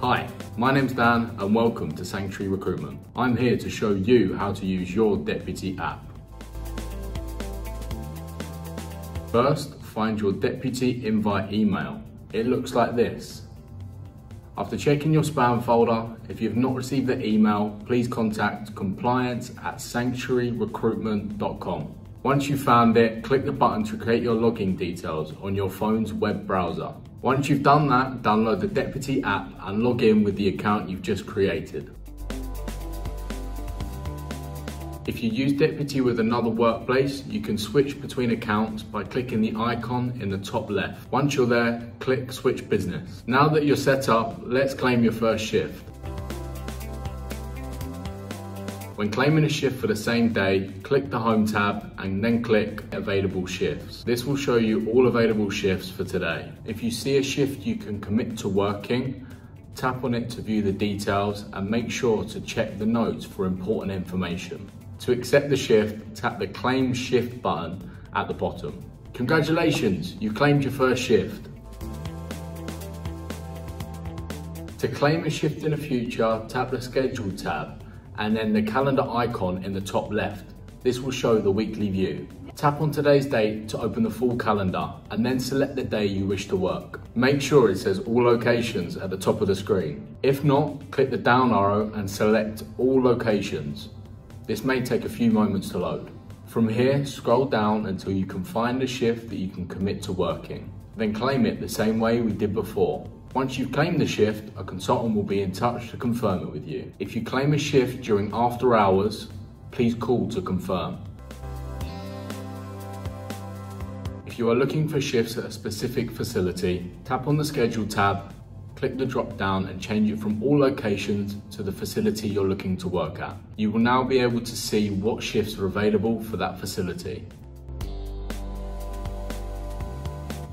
Hi, my name's Dan and welcome to Sanctuary Recruitment. I'm here to show you how to use your Deputy app. First, find your Deputy invite email. It looks like this. After checking your spam folder, if you've not received the email, please contact compliance@sanctuaryrecruitment.com. Once you've found it, click the button to create your login details on your phone's web browser. Once you've done that, download the Deputy app and log in with the account you've just created. If you use Deputy with another workplace, you can switch between accounts by clicking the icon in the top left. Once you're there, click Switch Business. Now that you're set up, let's claim your first shift. When claiming a shift for the same day, click the Home tab and then click Available Shifts. This will show you all available shifts for today. If you see a shift you can commit to working, tap on it to view the details and make sure to check the notes for important information. To accept the shift, tap the Claim Shift button at the bottom. Congratulations, you claimed your first shift. To claim a shift in the future, tap the Schedule tab and then the calendar icon in the top left. This will show the weekly view. Tap on today's date to open the full calendar and then select the day you wish to work. Make sure it says all locations at the top of the screen. If not, click the down arrow and select all locations. This may take a few moments to load. From here, scroll down until you can find a shift that you can commit to working. Then claim it the same way we did before. Once you've claimed the shift, a consultant will be in touch to confirm it with you. If you claim a shift during after hours, please call to confirm. If you are looking for shifts at a specific facility, tap on the Schedule tab, click the drop down and change it from all locations to the facility you're looking to work at. You will now be able to see what shifts are available for that facility.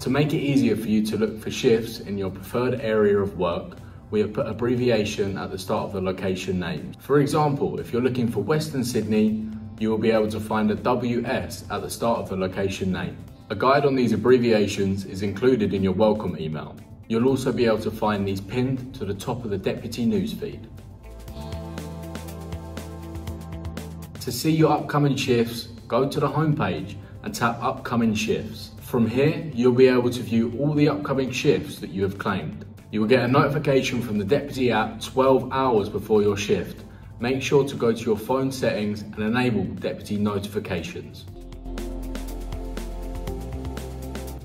To make it easier for you to look for shifts in your preferred area of work, we have put abbreviation at the start of the location names. For example, if you're looking for Western Sydney, you will be able to find a WS at the start of the location name. A guide on these abbreviations is included in your welcome email. You'll also be able to find these pinned to the top of the Deputy newsfeed. To see your upcoming shifts, go to the homepage and tap Upcoming Shifts. From here, you'll be able to view all the upcoming shifts that you have claimed. You will get a notification from the Deputy app 12 hours before your shift. Make sure to go to your phone settings and enable Deputy notifications.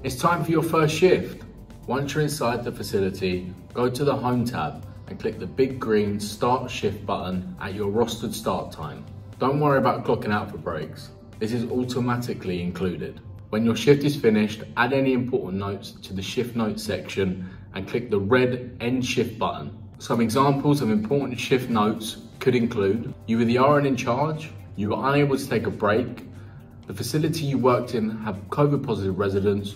It's time for your first shift. Once you're inside the facility, go to the Home tab and click the big green Start Shift button at your rostered start time. Don't worry about clocking out for breaks. This is automatically included. When your shift is finished, add any important notes to the shift notes section and click the red end shift button. Some examples of important shift notes could include: you were the RN in charge, you were unable to take a break, the facility you worked in have COVID positive residents,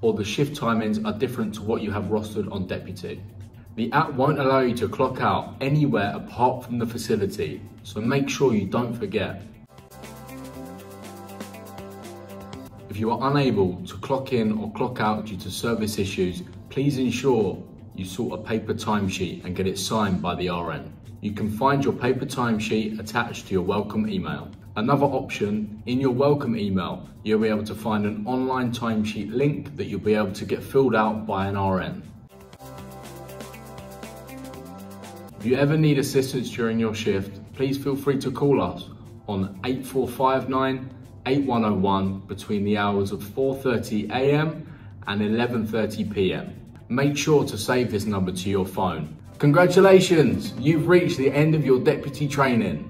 or the shift timings are different to what you have rostered on Deputy. The app won't allow you to clock out anywhere apart from the facility, so make sure you don't forget. If you are unable to clock in or clock out due to service issues, please ensure you sort a paper timesheet and get it signed by the RN. You can find your paper timesheet attached to your welcome email. Another option, in your welcome email, you'll be able to find an online timesheet link that you'll be able to get filled out by an RN. If you ever need assistance during your shift, please feel free to call us on 8459 8101 between the hours of 4:30 a.m. and 11:30 p.m. Make sure to save this number to your phone. Congratulations, you've reached the end of your Deputy training.